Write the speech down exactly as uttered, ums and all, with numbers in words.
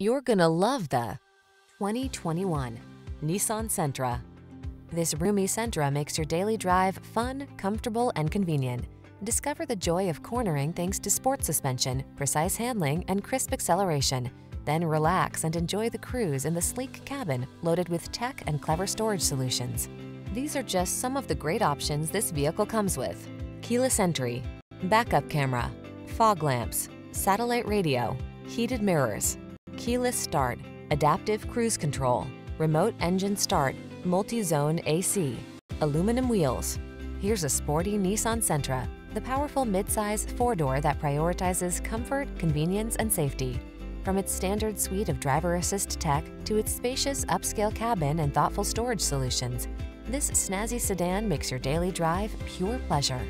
You're gonna love the twenty twenty-one Nissan Sentra. This roomy Sentra makes your daily drive fun, comfortable, and convenient. Discover the joy of cornering thanks to sport suspension, precise handling, and crisp acceleration. Then relax and enjoy the cruise in the sleek cabin loaded with tech and clever storage solutions. These are just some of the great options this vehicle comes with: keyless entry, backup camera, fog lamps, satellite radio, heated mirrors, keyless start, adaptive cruise control, remote engine start, multi-zone A C, aluminum wheels. Here's a sporty Nissan Sentra, the powerful midsize four-door that prioritizes comfort, convenience, and safety. From its standard suite of driver assist tech to its spacious upscale cabin and thoughtful storage solutions, this snazzy sedan makes your daily drive pure pleasure.